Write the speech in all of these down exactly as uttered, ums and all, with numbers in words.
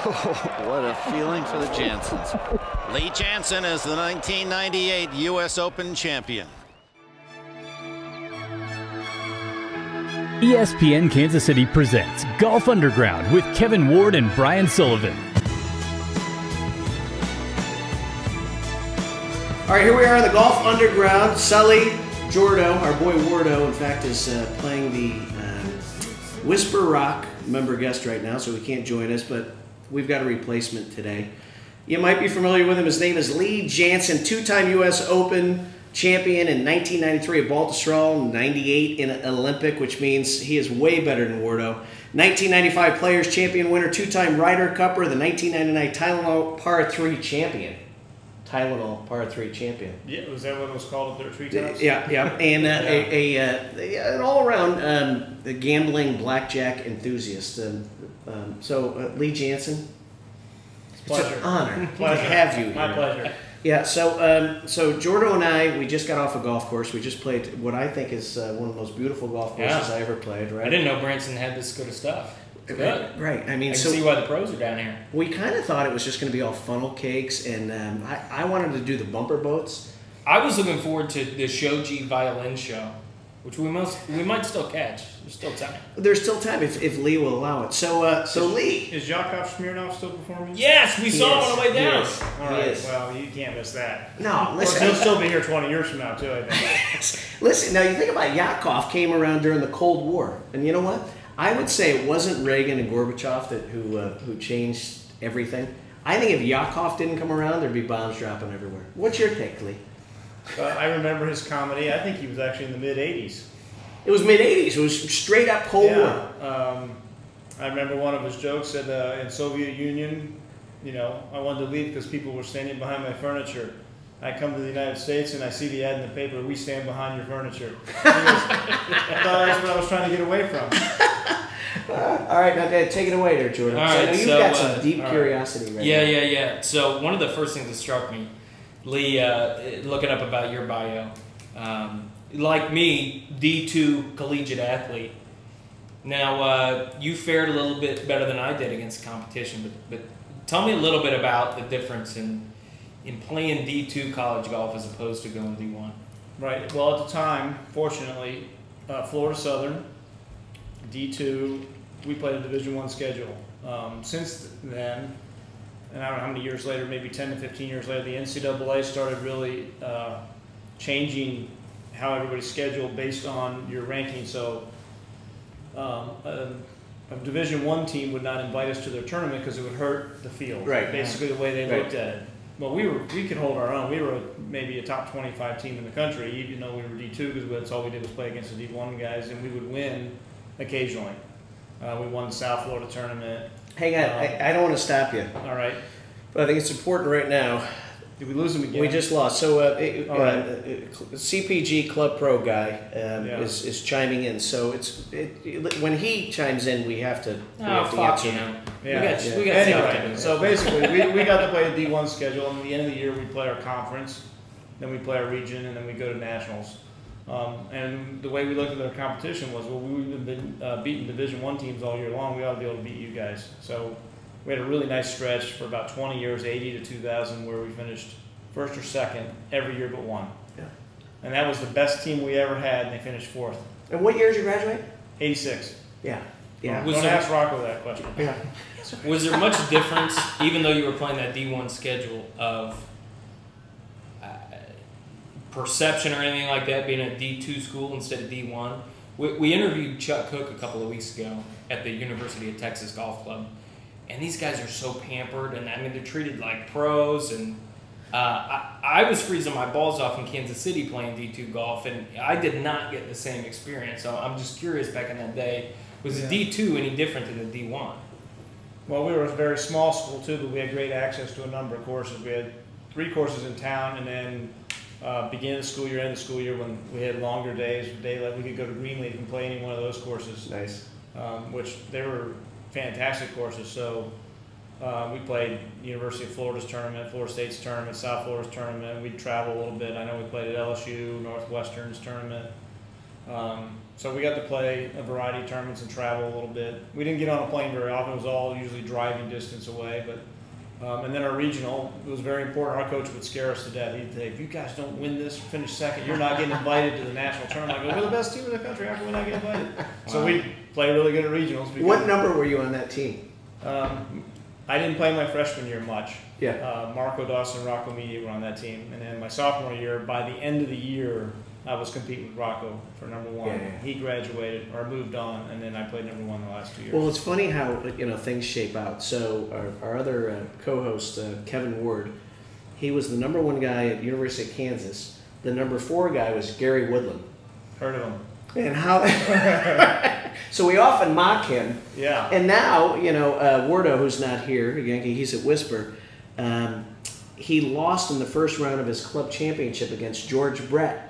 What a feeling for the Janzens. Lee Janzen is the nineteen ninety-eight U S Open champion. E S P N Kansas City presents Golf Underground with Kevin Ward and Brian Sullivan. All right, here we are in the Golf Underground. Sully, Jordo, our boy Wardo, in fact, is uh, playing the uh, Whisper Rock member guest right now, so he can't join us, but we've got a replacement today. You might be familiar with him. His name is Lee Janzen, two-time U S Open champion in nineteen ninety-three at Baltusrol, ninety-eight in Olympic, which means he is way better than Wardo. nineteen ninety-five Players Champion winner, two-time Ryder Cupper, the nineteen ninety-nine Tylenol Par three champion. Tylenol Par three champion. Yeah, was that what it was called up there? Tree tops? Yeah, yeah, and uh, yeah. A, a, a an all-around um, gambling blackjack enthusiast. And, um, so uh, Lee Janzen, it's, it's an honor pleasure. to have you. Here. My pleasure. Yeah. So um, so Jordo and I, we just got off a golf course. We just played what I think is uh, one of the most beautiful golf courses yeah. I ever played. Right. I didn't know Branson had this good of stuff. Right, right. I mean, I can so see why the pros are down here. We kind of thought it was just going to be all funnel cakes, and um, I, I wanted to do the bumper boats. I was looking forward to the Shoji violin show, which we must we might still catch. There's still time. There's still time if, if Lee will allow it. So uh, so is, Lee is Yakov Smirnoff still performing? Yes, we saw him on the way down. Yes. All right. Yes. Well, you can't miss that. No, listen. He'll still be here twenty years from now too. I think. Listen, now you think about Yakov came around during the Cold War, and you know what? I would say it wasn't Reagan and Gorbachev that who uh, who changed everything. I think if Yakov didn't come around, there'd be bombs dropping everywhere. What's your take, Lee? Uh, I remember his comedy. I think he was actually in the mid eighties. It was mid eighties. It was straight up Cold yeah. War. Um, I remember one of his jokes said, uh, in Soviet Union, you know, I wanted to leave because people were standing behind my furniture. I come to the United States and I see the ad in the paper, we stand behind your furniture. Was, I thought that's what I was trying to get away from. Uh, all right, now Dad, take it away there, Jordan. All right, so you've so, got some uh, deep curiosity right, right Yeah, now. yeah, yeah. So one of the first things that struck me, Lee, uh, looking up about your bio, um, like me, D two collegiate athlete. Now, uh, you fared a little bit better than I did against competition, but, but tell me a little bit about the difference in in playing D two college golf as opposed to going D one? Right. Well, at the time, fortunately, uh, Florida Southern, D two, we played a Division one schedule. Um, since then, and I don't know how many years later, maybe ten to fifteen years later, the N C double A started really uh, changing how everybody's scheduled based on your ranking. So um, a, a Division one team would not invite us to their tournament because it would hurt the field. Right. Basically the way they right. looked at it. Well, we were we could hold our own. We were maybe a top twenty-five team in the country, even though we were D two, because that's all we did was play against the D one guys, and we would win occasionally. Uh, we won the South Florida tournament. Hang on, um, I, I don't want to stop you. All right, but I think it's important right now. Did we lose them again? We just lost. So, uh, it, uh, right. uh, C P G Club Pro guy um, yeah. is is chiming in. So it's it, it, when he chimes in, we have to. Oh, we have fuck to get you. Him. Yeah. We got, yeah. We got anyway, so basically, we, we got to play a D one schedule, and at the end of the year, we play our conference, then we play our region, and then we go to nationals. Um, and the way we looked at our competition was, well, we've been uh, beating Division one teams all year long. We ought to be able to beat you guys. So we had a really nice stretch for about twenty years, eighty to two thousand, where we finished first or second every year but one. Yeah. And that was the best team we ever had, and they finished fourth. And what year did you graduate? eighty-six. Yeah. Yeah. Don't there, ask Rocco that question. Yeah. Was there much difference, even though you were playing that D one schedule, of uh, perception or anything like that, being at D two school instead of D one? We, we interviewed Chuck Cook a couple of weeks ago at the University of Texas Golf Club, and these guys are so pampered, and I mean, they're treated like pros, and uh, I, I was freezing my balls off in Kansas City playing D two golf, and I did not get the same experience, so I'm just curious, back in that day, was yeah. the D two any different than the D one? Well, we were a very small school too, but we had great access to a number of courses. We had three courses in town, and then uh, beginning of the school year, end of the school year, when we had longer days, daylight, we could go to Greenleaf and play any one of those courses. Nice. Um, which they were fantastic courses. So uh, we played University of Florida's tournament, Florida State's tournament, South Florida's tournament. We'd travel a little bit. I know we played at L S U, Northwestern's tournament. Um, so we got to play a variety of tournaments and travel a little bit. We didn't get on a plane very often. It was all usually driving distance away. But um, and then our regional, it was very important. Our coach would scare us to death. He'd say, if you guys don't win this, finish second, you're not getting invited to the national tournament. I go, we're the best team in the country. How can we not get invited? Wow. So we play really good at regionals. What number were you on that team? Um, I didn't play my freshman year much. Yeah. Uh, Marco Dawson and Rocco Mediate were on that team. And then my sophomore year, by the end of the year, I was competing with Rocco for number one. Yeah, yeah. He graduated or moved on, and then I played number one the last two years. Well, it's funny how you know things shape out. So our, our other uh, co-host, uh, Kevin Ward, he was the number one guy at University of Kansas. The number four guy was Gary Woodland. Heard of him. And how... So we often mock him. Yeah. And now, you know, uh, Wardo, who's not here, Yankee, he's at Whisper, um, he lost in the first round of his club championship against George Brett.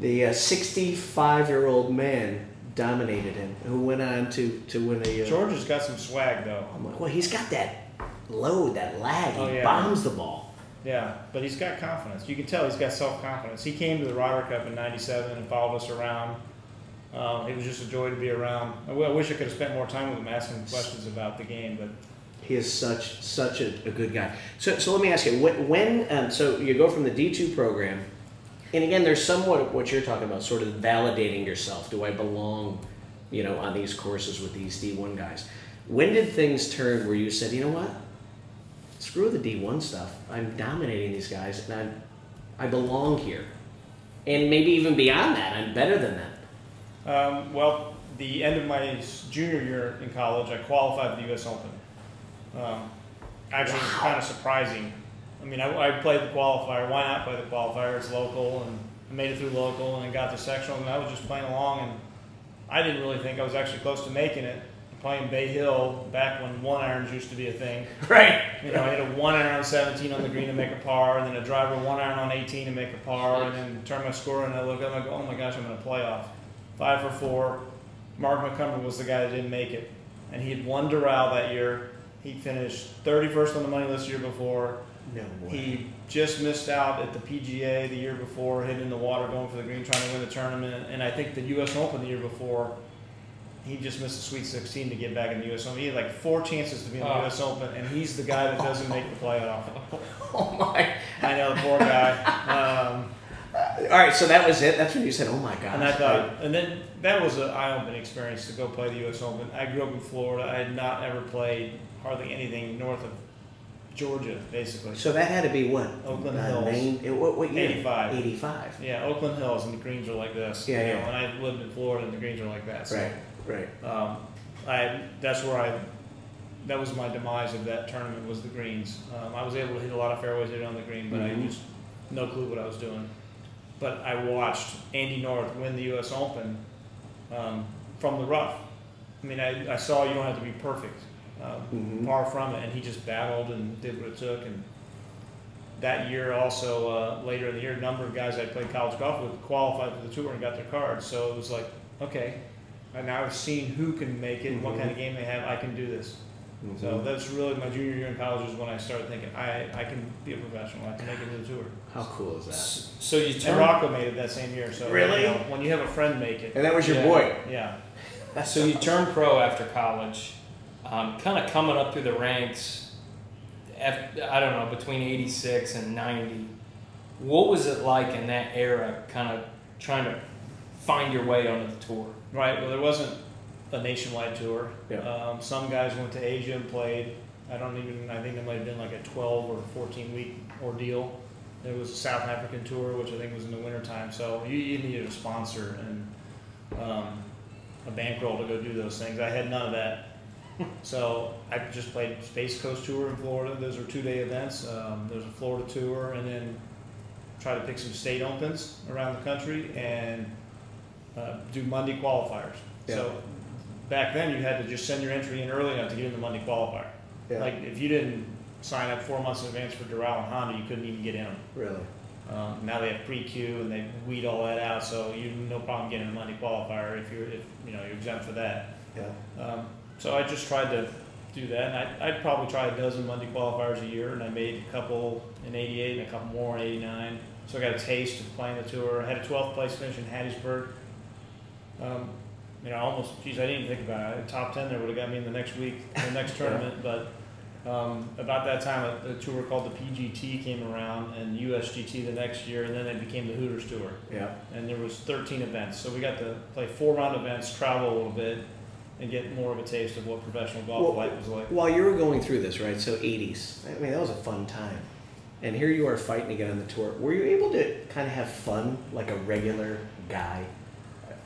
The sixty-five-year-old uh, man dominated him, who went on to, to win a... Uh, George has got some swag, though. I'm like, well, he's got that load, that lag. Oh, he yeah. bombs the ball. Yeah, but he's got confidence. You can tell he's got self-confidence. He came to the Ryder Cup in ninety-seven and followed us around. Um, it was just a joy to be around. I wish I could have spent more time with him asking questions about the game, but he is such such a, a good guy. So, so let me ask you, when, when um, so you go from the D two program, and again, there's somewhat of what you're talking about, sort of validating yourself. Do I belong, you know, on these courses with these D one guys? When did things turn where you said, you know what, screw the D one stuff. I'm dominating these guys, and I'm, I belong here, and maybe even beyond that, I'm better than that. Um, well, the end of my junior year in college, I qualified for the U S Open. Um, actually, wow. It was kind of surprising. I mean, I, I played the qualifier. Why not play the qualifier? It's local, and I made it through local, and I got to sectional, and I was just playing along, and I didn't really think I was actually close to making it. Playing Bay Hill back when one irons used to be a thing. Right. You know, I hit a one iron on seventeen on the green to make a par, and then a driver one iron on eighteen to make a par, and then turn my score, and I look up and I go, oh my gosh, I'm in a playoff. Five for four. Mark McCumber was the guy that didn't make it. And he had won Doral that year. He finished thirty-first on the money list the year before. No way. He just missed out at the P G A the year before, hitting the water, going for the green, trying to win the tournament. And I think the U S Open the year before, he just missed the Sweet sixteen to get back in the U S Open. He had like four chances to be in the oh. U S Open, and he's the guy that doesn't make the playoff. Oh, my. I know, the poor guy. Um, Uh, all right, so that was it. That's when you said, "Oh my God!" And I thought, and then that was an eye-opening experience to go play the U S Open. I grew up in Florida. I had not ever played hardly anything north of Georgia, basically. So that had to be what? Oakland uh, Hills. Maine, what, what year? Eighty-five. Eighty-five. Yeah, Oakland Hills, and the greens are like this. Yeah, you know, yeah. And I lived in Florida, and the greens are like that. So, right, right. Um, I that's where I. That was my demise of that tournament was the greens. Um, I was able to hit a lot of fairways hit on the green, but mm-hmm. I just no clue what I was doing. But I watched Andy North win the U S Open um, from the rough. I mean, I, I saw you don't have to be perfect, uh, mm-hmm. far from it, and he just battled and did what it took. And that year also, uh, later in the year, a number of guys I played college golf with qualified for the tour and got their cards. So it was like, okay, and now I've seen who can make it and mm-hmm. what kind of game they have, I can do this. Mm-hmm. So that's really my junior year in college is when I started thinking, I, I can be a professional. I can make it to the tour. How cool is that? So you turned, and Rocco made it that same year. So really? You know, when you have a friend make it. And that was your yeah. boy. Yeah. So you turned pro after college, um, kind of coming up through the ranks, after, I don't know, between eighty-six and ninety. What was it like in that era kind of trying to find your way onto the tour? Right. Well, there wasn't a nationwide tour. Yeah. Um, some guys went to Asia and played. I don't even, I think it might have been like a twelve or fourteen week ordeal. There was a South African tour, which I think was in the wintertime. So you, you needed a sponsor and um, a bankroll to go do those things. I had none of that. So I just played Space Coast Tour in Florida. Those were two day events. Um, there's a Florida tour, and then try to pick some state opens around the country and uh, do Monday qualifiers. Yeah. So back then, you had to just send your entry in early enough to get in the Monday qualifier. Yeah. Like, if you didn't sign up four months in advance for Doral and Honda, you couldn't even get in them. Really? Um, now they have pre-queue and they weed all that out, so you no problem getting a Monday qualifier if you're, if, you know, you're exempt for that. Yeah. Um, so I just tried to do that, and I, I'd probably try a dozen Monday qualifiers a year, and I made a couple in eighty-eight and a couple more in eighty-nine. So I got a taste of playing the tour. I had a twelfth place finish in Hattiesburg. um, you know, I almost, geez, I didn't even think about it. Top ten there would have got me in the next week, the next tournament. Yeah. But um, about that time, a, a tour called the P G T came around, and U S G T the next year, and then it became the Hooters Tour. Yeah. And there was thirteen events, so we got to play four round events, travel a little bit, and get more of a taste of what professional golf well, life was like. While you were going through this, right? So eighties. I mean, that was a fun time. And here you are fighting to get on the tour. Were you able to kind of have fun like a regular guy?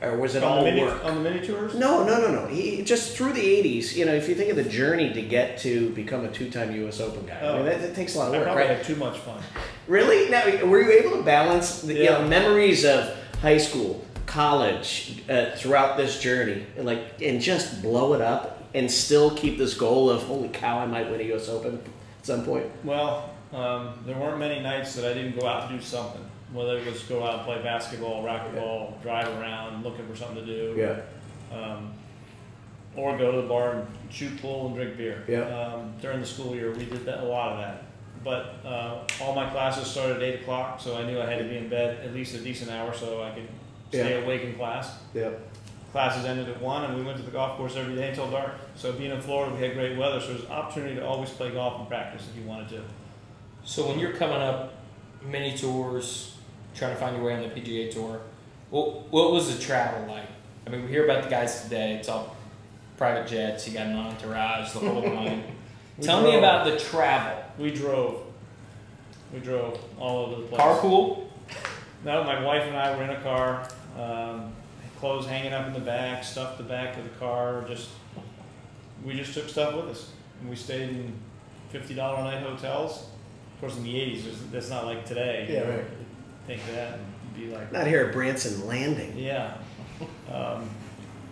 Or was it on all the mini, work? On the mini tours? No, no, no, no. He, just through the eighties, you know, if you think of the journey to get to become a two-time U S Open guy, oh, I mean, that, that takes a lot of work, I right? I had too much fun. Really? Now, were you able to balance the yeah. you know, memories of high school, college, uh, throughout this journey, and like, and just blow it up and still keep this goal of, holy cow, I might win a U S Open at some point? Well, um, there weren't many nights that I didn't go out to do something. Whether it was go out and play basketball, racquetball, yeah. drive around, looking for something to do, yeah, um, or go to the bar and shoot pool and drink beer. Yeah. Um, during the school year, we did that, a lot of that. But uh, all my classes started at eight o'clock, so I knew I had to be in bed at least a decent hour so I could stay yeah. awake in class. Yeah. Classes ended at one, and we went to the golf course every day until dark. So being in Florida, we had great weather, so there was an opportunity to always play golf and practice if you wanted to. So when you're coming up, mini tours, trying to find your way on the P G A Tour. Well, what was the travel like? I mean, we hear about the guys today. It's all private jets. You got an entourage, the whole nine. Tell drove. me about the travel. We drove. We drove all over the place. Carpool? No, my wife and I were in a car. Um, clothes hanging up in the back, stuff the back of the car. Just we just took stuff with us, and we stayed in fifty dollar a night hotels. Of course, in the eighties, that's not like today. Yeah, right. Think that and be like not here at Branson Landing. Yeah, um,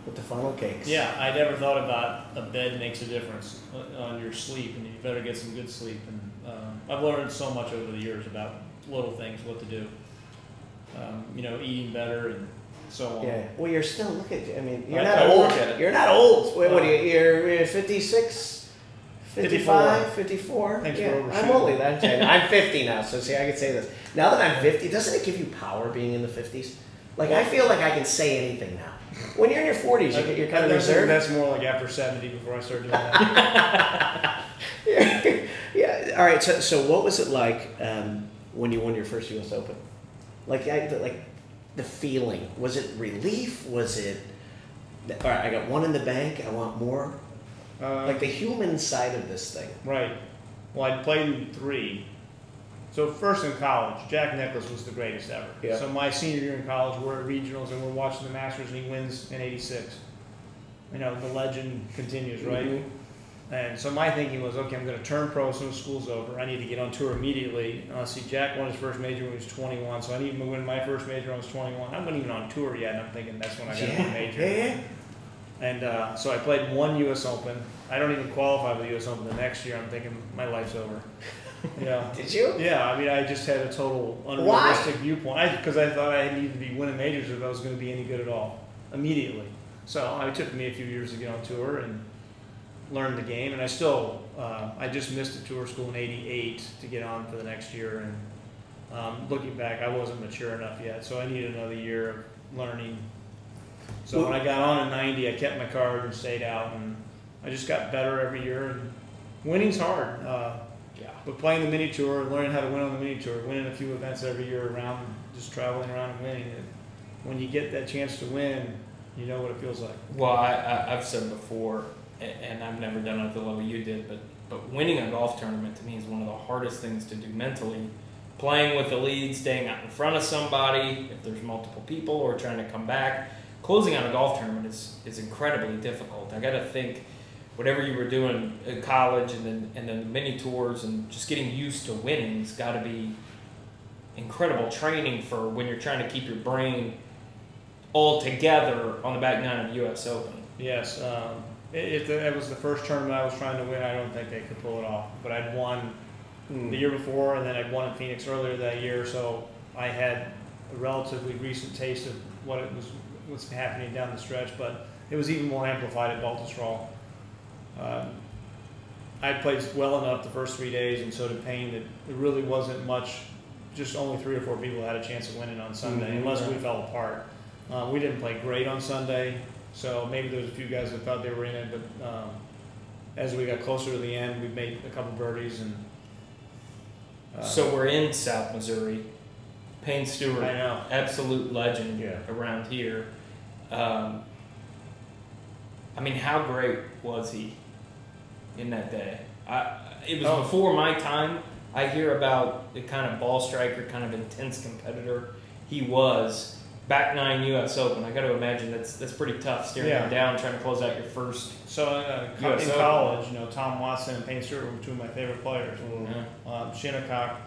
with the funnel cakes. Yeah, I never thought about a bed makes a difference on your sleep, and you better get some good sleep. And um, I've learned so much over the years about little things, what to do. Um, you know, eating better and so on. Yeah. Well, you're still look at. I mean, you're I, not I old. At you're not old. Wait, uh, what are you? You're, you're fifty-six. fifty-five, fifty-four. Thanks yeah. for I'm only that. I'm fifty now, so see, I can say this. Now that I'm fifty, doesn't it give you power being in the fifties? Like, I feel like I can say anything now. When you're in your forties, like, you're kind I of reserved. That's more like after seventy before I started doing that. yeah. yeah. All right, so, so what was it like um, when you won your first U S Open? Like, I, the, like, the feeling. Was it relief? Was it, all right, I got one in the bank, I want more? Um, like the human side of this thing. Right. Well, I played in three. So first in college, Jack Nicklaus was the greatest ever. Yeah. So my senior year in college, we're at regionals and we're watching the Masters and he wins in eighty-six. You know, the legend continues, right? Mm-hmm. And so my thinking was, okay, I'm going to turn pro as soon as school's over. I need to get on tour immediately. And I see Jack won his first major when he was twenty-one, so I need to win my first major when I was twenty-one. I wasn't even on tour yet, and I'm thinking that's when I got yeah. to a major. Yeah. And uh, so I played one U S Open. I don't even qualify for the U S Open the next year. I'm thinking my life's over. Yeah. Did you? Yeah. I mean, I just had a total unrealistic Why? viewpoint because I, I thought I needed to be winning majors if I was going to be any good at all immediately. So it took me a few years to get on tour and learn the game. And I still, uh, I just missed a tour school in eighty-eight to get on for the next year. And um, looking back, I wasn't mature enough yet, so I needed another year of learning. So when I got on in ninety, I kept my card and stayed out, and I just got better every year. And winning's hard, uh, yeah. But playing the mini tour, learning how to win on the mini tour, winning a few events every year around, just traveling around and winning. And when you get that chance to win, you know what it feels like. Well, I, I, I've said before, and I've never done it at the level you did, but but winning a golf tournament to me is one of the hardest things to do mentally. Playing with the lead, staying out in front of somebody, if there's multiple people, or trying to come back. Closing out a golf tournament is, is incredibly difficult. I got to think whatever you were doing in college and then and then the mini tours and just getting used to winning has got to be incredible training for when you're trying to keep your brain all together on the back nine of the U S Open. Yes. Um, it, it, it was the first tournament I was trying to win. I don't think they could pull it off. But I'd won mm. the year before, and then I'd won in Phoenix earlier that year, so I had a relatively recent taste of what it was what's happening down the stretch, but it was even more amplified at Baltusrol. Um, I played well enough the first three days, and so did Payne, that it really wasn't much, just only three or four people had a chance of winning on Sunday, mm-hmm. unless we fell apart. Um, we didn't play great on Sunday, so maybe there was a few guys that thought they were in it, but um, as we got closer to the end, we made a couple birdies. And uh, so we're in South Missouri. Payne Stewart, I know. Absolute legend yeah. around here. Um, I mean, how great was he in that day? I, it was oh. before my time. I hear about the kind of ball striker, kind of intense competitor he was. Back nine U S Open. I got to imagine that's that's pretty tough staring yeah. him down, trying to close out your first. So uh, in U S college, you know, Tom Watson and Payne Stewart were two of my favorite players. Mm-hmm. um, Shinnecock,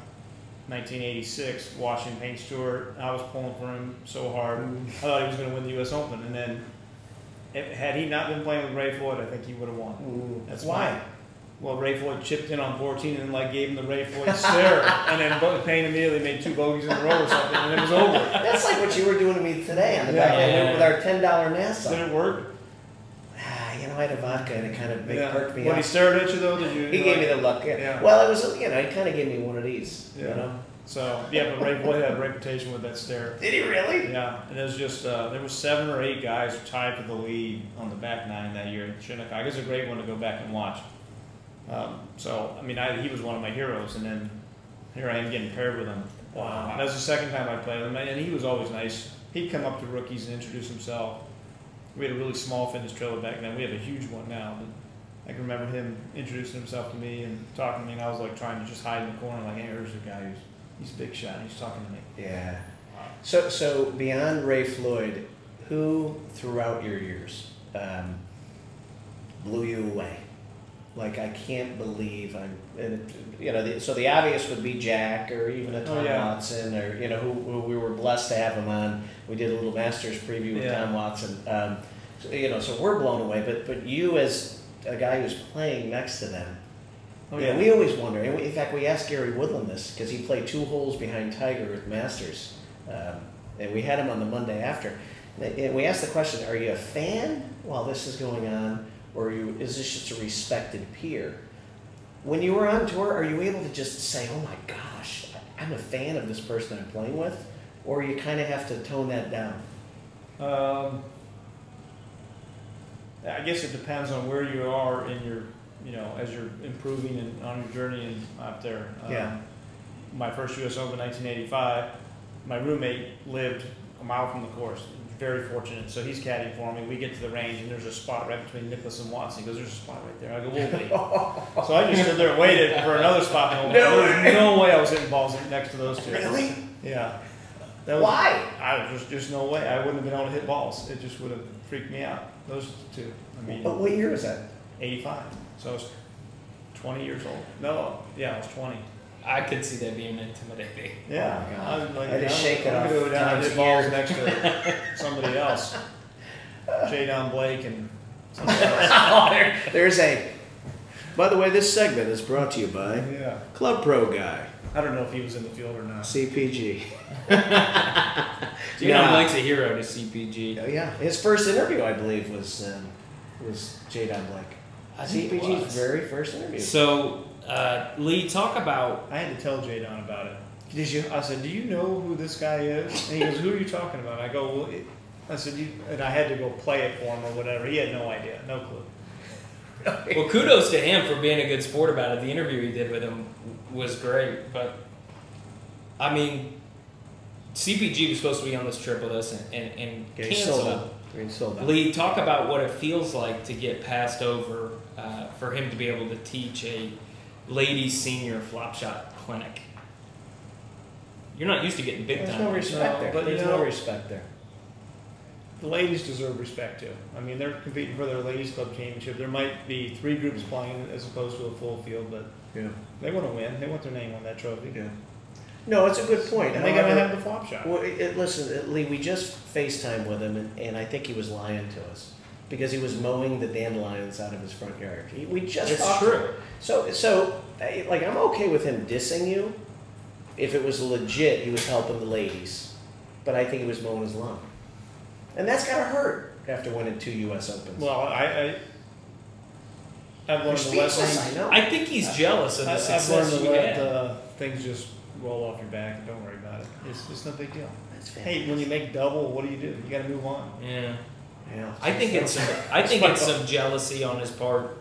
nineteen eighty-six, watching Payne Stewart. I was pulling for him so hard. Mm-hmm. I thought he was going to win the U S Open, and then it, had he not been playing with Ray Floyd, I think he would have won. Ooh. That's why. Funny. Well, Ray Floyd chipped in on fourteen and like gave him the Ray Floyd stare, and then Payne immediately made two bogeys in a row or something, and it was over. That's like what you were doing to me today on the yeah, back end yeah, with yeah. our ten dollar NASA. Did it work? Ah, you know, I had a vodka and it kind of yeah. perked me up. When he stared at you though, did you? He gave me the luck. Yeah. yeah. Well, it was you know he kind of gave me one of these. Yeah. You know. So yeah, but Ray Floyd had a reputation with that stare. Did he really? Yeah, and it was just uh, there were seven or eight guys tied for the lead on the back nine that year. Shinnecock is a great one to go back and watch. Um, so, I mean, I, he was one of my heroes, and then here I am getting paired with him. Wow. And that was the second time I played with him, and he was always nice. He'd come up to rookies and introduce himself. We had a really small fitness trailer back then. We have a huge one now. But I can remember him introducing himself to me and talking to me, and I was, like, trying to just hide in the corner, like, hey, there's a guy who's he's a big shot, and he's talking to me. Yeah. Wow. So, so beyond Ray Floyd, who throughout your years um, blew you away? Like, I can't believe I'm, you know, the, so the obvious would be Jack or even a Tom oh, yeah. Watson or, you know, who, who we were blessed to have him on. We did a little Masters preview with yeah. Tom Watson. Um, so, you know, so we're blown away. But but you as a guy who's playing next to them, oh, yeah. you know, we always wonder. And we, in fact, we asked Gary Woodland this because he played two holes behind Tiger at Masters. Um, and we had him on the Monday after. And we asked the question, are you a fan while this is going on? Or you, is this just a respected peer? When you were on tour, are you able to just say, oh my gosh, I'm a fan of this person I'm playing with? Or you kind of have to tone that down? Um, I guess it depends on where you are in your, you know, as you're improving and on your journey and up there. Um, yeah. My first U S Open, nineteen eighty-five, my roommate lived a mile from the course. Very fortunate, so he's caddying for me. We get to the range, and there's a spot right between Nicklaus and Watson. He goes, there's a spot right there. I go, we'll wait. So I just stood there and waited for another spot. No, there was no way I was hitting balls next to those two. Really? Yeah. That was, Why? I was just no way. I wouldn't have been able to hit balls. It just would have freaked me out. Those two. I mean. But what year was that? eighty-five. So I was twenty years old. No, yeah, I was twenty. I could see that being intimidating. Yeah, oh my God. I was like, I just you know, shake it off. Go down and hit balls next to somebody else, Jadon Blake and somebody else. oh, there, there's a. By the way, this segment is brought to you by yeah. Club Pro Guy. I don't know if he was in the field or not. C P G. Jadon yeah. Blake's a hero to C P G. Oh yeah, his first interview, I believe, was um, was Jadon Blake. I C P G's was. very first interview. So. Uh, Lee, talk about... I had to tell Jadon about it. Did you? I said, do you know who this guy is? And he goes, who are you talking about? And I go, well... It, I said, you... And I had to go play it for him or whatever. He had no idea. No clue. Well, kudos to him for being a good sport about it. The interview he did with him was great. But, I mean, C P G was supposed to be on this trip with us and, and, and canceled. Sold out. Lee, talk about what it feels like to get passed over uh, for him to be able to teach a... ladies senior flop shot clinic. You're not used to getting big there's time. No respect no, there. But there's you know, no respect there. The ladies deserve respect too. I mean, they're competing for their ladies club championship. There might be three groups playing as opposed to a full field, but yeah. they want to win. They want their name on that trophy. Yeah. No, it's a good point. And they got to have the flop shot. Well, it, listen, Lee, we just FaceTimed with him, and, and I think he was lying to us. Because he was mowing the dandelions out of his front yard. He, we just It's true. So, so, like, I'm okay with him dissing you. If it was legit, he was helping the ladies. But I think he was mowing his lawn. And that's got to hurt after winning two U S Opens. Well, I... I I've learned the lesson. I know. I think he's I, jealous I, of the I, success I've learned to let uh, things just roll off your back and don't worry about it. It's, it's no big deal. That's fantastic. Hey, when you make double, what do you do? You got to move on. Yeah. Yeah. I think it's I think it's some jealousy on his part.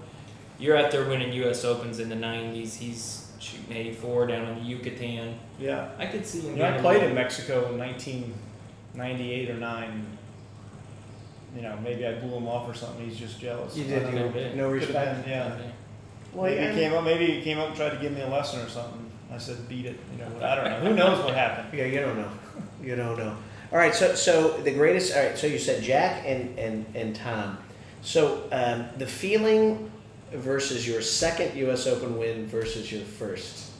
You're out there winning U S Opens in the nineties. He's shooting eighty-four down in the Yucatan. Yeah. I could see him. You know, I played in Mexico in nineteen ninety-eight or nine. You know, maybe I blew him off or something. He's just jealous. You did. You, no reason. Yeah. Well, maybe he came up. Maybe he came up and tried to give me a lesson or something. I said, "Beat it." You know, I don't know. Who knows what happened? Yeah, you don't know. You don't know. All right. So, so the greatest. All right. So you said Jack and and and Tom. So um, the feeling versus your second U S Open win versus your first.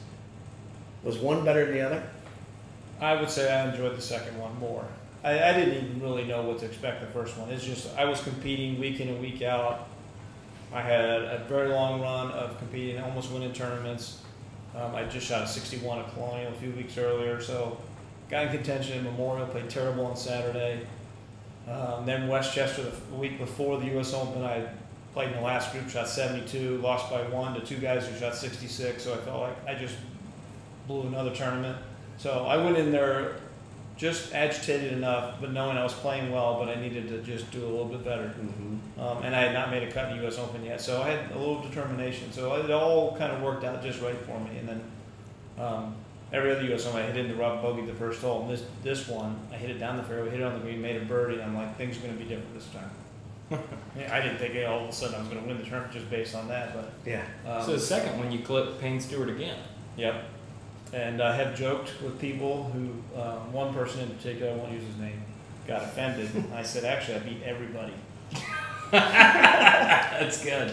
Was one better than the other? I would say I enjoyed the second one more. I, I didn't even really know what to expect the first one. It's just I was competing week in and week out. I had a very long run of competing, almost winning tournaments. Um, I just shot a sixty-one at Colonial a few weeks earlier, so got in contention at Memorial, played terrible on Saturday. Um, then Westchester the week before the U S Open, I played in the last group, shot seventy-two, lost by one to two guys who shot sixty-six, so I felt like I just blew another tournament. So I went in there just agitated enough, but knowing I was playing well, but I needed to just do a little bit better. Mm-hmm. um, and I had not made a cut in the U S Open yet, so I had a little determination. So it all kind of worked out just right for me. And then um, every other U S Open, I hit into rough bogey the first hole. And this this one, I hit it down the fairway, hit it on the green, made a birdie, and I'm like, things are going to be different this time. Yeah, I didn't think hey, all of a sudden I was going to win the tournament just based on that. But yeah. Um, so the second one, you clipped Payne Stewart again. Yep. And I have joked with people who, uh, one person in particular, I won't use his name, got offended. I said, actually, I beat everybody. That's good.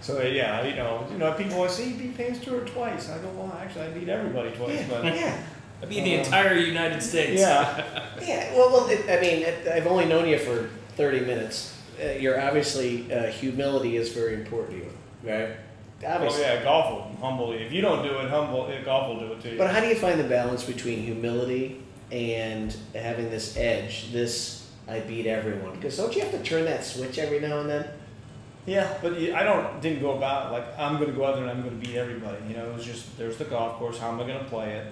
So, yeah, you know, you know, people always say, you beat Payne Stewart twice. I go, well, actually, I beat everybody twice. Yeah, but yeah. I beat um, the entire United States. Yeah. Yeah, well, well it, I mean, it, I've only known you for thirty minutes. Uh, you're obviously, uh, humility is very important to you, right? Obviously. Oh yeah, golf will humble you. If you don't do it, humble golf will do it to you. But how do you find the balance between humility and having this edge, this I beat everyone? Because don't you have to turn that switch every now and then? Yeah, but I don't didn't go about like I'm going to go out there and I'm going to beat everybody. You know, it was just there's the golf course. How am I going to play it?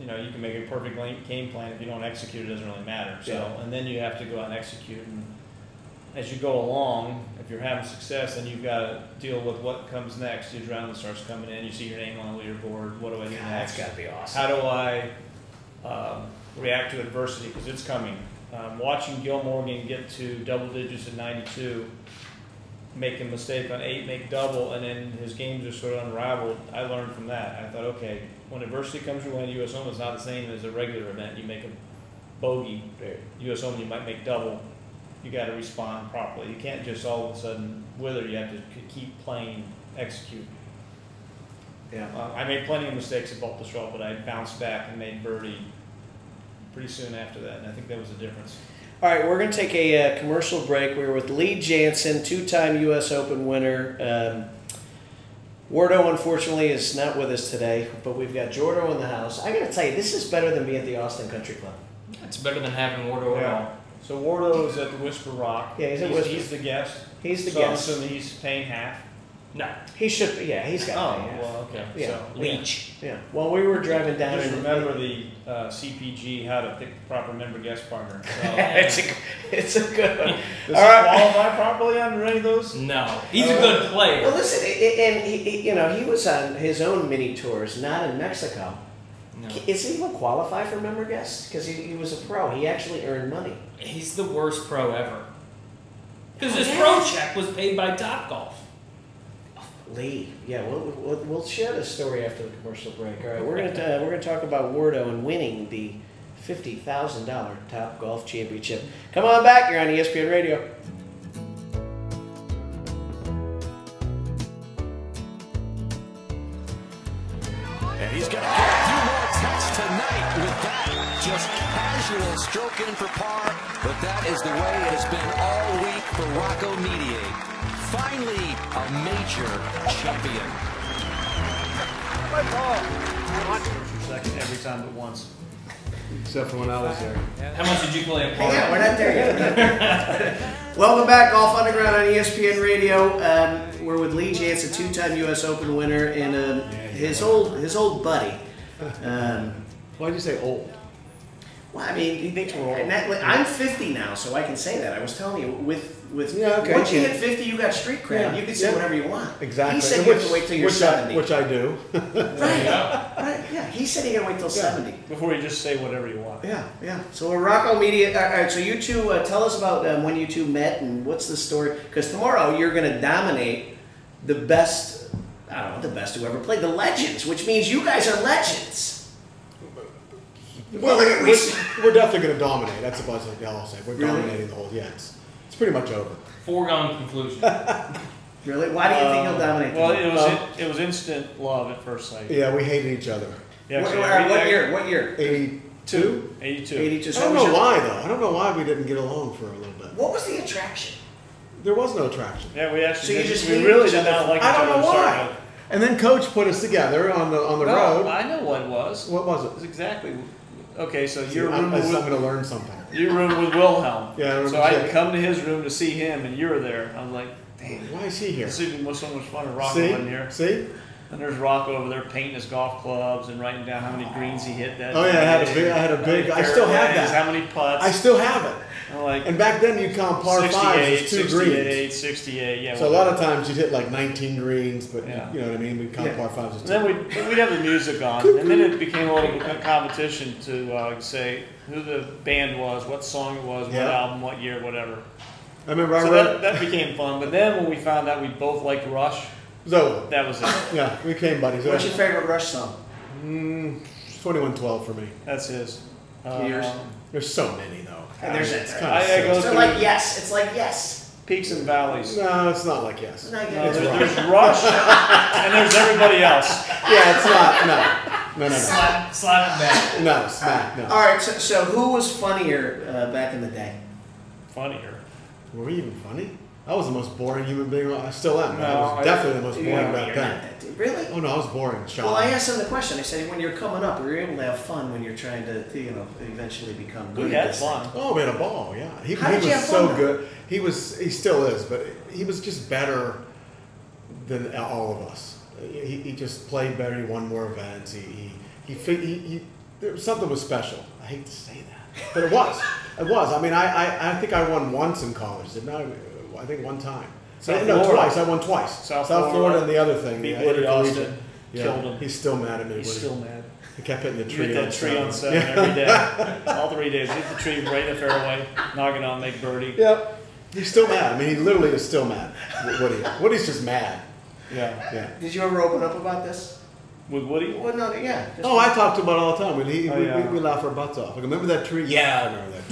You know, you can make a perfect game plan. If you don't execute, it doesn't really matter. So yeah. And then you have to go out and execute. And as you go along, if you're having success, then you've got to deal with what comes next. Your round starts coming in. You see your name on the leaderboard. What do I do God, next? That's got to be awesome. How do I um, react to adversity? Because it's coming. Um, watching Gil Morgan get to double digits in ninety-two, make a mistake on eight, make double, and then his game just sort of unraveled. I learned from that. I thought, okay, when adversity comes your way in the U S Open, it's not the same as a regular event. You make a bogey. U S Open, you might make double. You got to respond properly. You can't just all of a sudden wither. You have to keep playing, execute. Yeah. Uh, I made plenty of mistakes at Baltusrol, but I bounced back and made birdie pretty soon after that, and I think that was the difference. All right, we're going to take a uh, commercial break. We're with Lee Janzen, two-time U S Open winner. Um, Wardo, unfortunately, is not with us today, but we've got Jordo in the house. I got to tell you, this is better than being at the Austin Country Club. It's better than having Wardo at all. So Wardo is at the Whisper Rock. Yeah, he's, he's, Whisper. he's the guest. He's the so guest. So he's paying half. No, he should. Be. Yeah, he's got. Oh, to pay half. Well, okay. Yeah. So, Leach. Yeah. yeah. Well, we were driving down. Just remember the uh, C P G how to pick the proper member guest partner. So, it's a it's a good one. Does right. he qualify properly under any of those? No, he's uh, a good player. Well, listen, and he, you know, he was on his own mini tours, not in Mexico. No. Is he even qualified for member guest? Because he, he was a pro. He actually earned money. He's the worst pro ever. Because his yeah. pro check was paid by Topgolf. Lee, yeah, we'll, we'll, we'll share this story after the commercial break. All right, we're gonna uh, we're gonna talk about Wardo and winning the fifty thousand dollar Topgolf championship. Come on back. You're on E S P N Radio. And he's got a few more cuts tonight with that just. Stroke in for par, but that is the way it has been all week for Rocco Mediate. Finally, a major champion. My ball. Second every time but once. Except for when I was there. How much did you play at par? Yeah, we're not there yet. Welcome back, Golf Underground on E S P N Radio. Um, we're with Lee Janzen, a two-time U S Open winner, and um, his old his old buddy. Um, Why did you say old? Well, I mean, he thinks we're old. And that, like, yeah. I'm fifty now, so I can say that. I was telling you, with with yeah, okay. once you hit fifty, you got street cred. Yeah. You can say yeah. whatever you want. Exactly. He said you have to wait till you're seventy, I, which I do. Right. Yeah. Right. Yeah. He said you got to wait till yeah. seventy before you just say whatever you want. Yeah. Yeah. So Rocco Mediate. All right. So you two, uh, tell us about um, when you two met and what's the story? Because tomorrow you're going to dominate the best. I don't know the best who ever played the legends, which means you guys are legends. Well, we're, we're definitely going to dominate. That's about like all I'll say. We're really? dominating the whole. Yeah, it's, it's pretty much over. Foregone conclusion. Really? Why do you think um, he'll dominate? Well, it was um, it, it was instant love at first sight. Yeah, we hated each other. Yeah, what, what, what year? What year? eighty-two. eighty-two. eighty-two. So I don't know why though. I don't know why we didn't get along for a little bit. What was the attraction? There was no attraction. Yeah, we actually. So did, you just we really did not like each other. I don't know why. And then Coach put us together on the on the no, road. I know what it was. What was it? It was exactly. Okay, so your room. I'm going to learn something. Your room with Wilhelm. Yeah. So I'd come to his room to see him, and you were there. I'm like, dang, why is he here? This evening was so much fun. Rocco in here. See. And there's Rocco over there painting his golf clubs and writing down how many greens he hit that. Oh yeah, I had a big. I had a big. I still have that. How many putts? I still have it. Like, and back then you count par fives as two greens. sixty-eight, sixty-eight, yeah. So well, a lot of times you'd hit like nineteen greens, but yeah. you know what I mean? We'd count yeah. par fives as two. And then we'd, we'd have the music on. And then it became a little bit of competition to uh, say who the band was, what song it was, yeah. what album, what year, whatever. I remember so I read that, that became fun. But then when we found out we both liked Rush, so, that was it. Yeah, we became buddies. What's your favorite Rush song? Mm, twenty-one twelve for me. That's his. Years. Um, There's so many though. And there's it's kind I, of I go so like yes, it's like yes. Peaks and valleys. No, it's not like yes. No, there's, there's Rush and there's everybody else. Yeah, it's not. No, no, no, no. Slap, slap it back. No, smack. No. All right. So, so who was funnier uh, back in the day? Funnier. Were we even funny? I was the most boring human being. I still am. No, I was I, definitely I, the most boring yeah, back then. Really? Oh no, I was boring. Sean. Well, I asked him the question. I said, when you're coming up, were you able to have fun when you're trying to, you know, eventually become good? We had fun. Oh, we had a ball. Yeah. He, How he did was you have so fun, good. He was. He still is, but he was just better than all of us. He, he just played better. He won more events. He he he. he, he, he there, something was special. I hate to say that, but it was. It was. I mean, I, I I think I won once in college. Didn't I? I think one time. South no, Florida. twice. I won twice. South, South Florida, Florida and the other thing. Beat Woody, Austin. Yeah. Killed him. He's still mad at me. He's Woody. still mad. He kept hitting the tree. Hit that tree on seven yeah. every day. All three days. Hit the tree right in the fairway. Knocking on, make birdie. Yep. He's still mad. I mean, he literally is still mad. Woody. Woody's just mad. Yeah. Yeah. Did you ever open up about this? With Woody? Well, no, yeah. Oh, one. I talked to him about it all the time. He, oh, we, yeah. we, we laugh our butts off. Like, remember that tree? Yeah, I remember that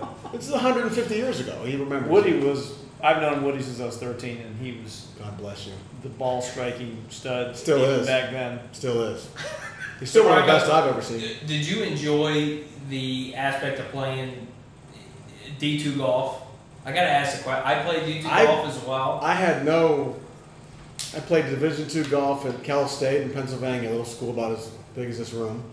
tree. It's one hundred fifty years ago. He remembers. Woody was... I've known Woody since I was thirteen, and he was God bless you the ball striking stud. Still is back then. Still is. He's still so one of the best I've ever seen. Did you enjoy the aspect of playing D two golf? I got to ask the question. I played D two I, golf as well. I had no. I played Division two golf at Cal State in Pennsylvania, a little school about as big as this room.